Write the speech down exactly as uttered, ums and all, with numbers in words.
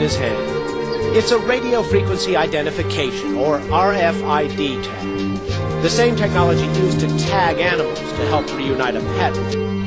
in his hand. It's a radio frequency identification, or R F I D tag. The same technology used to tag animals to help reunite a pet.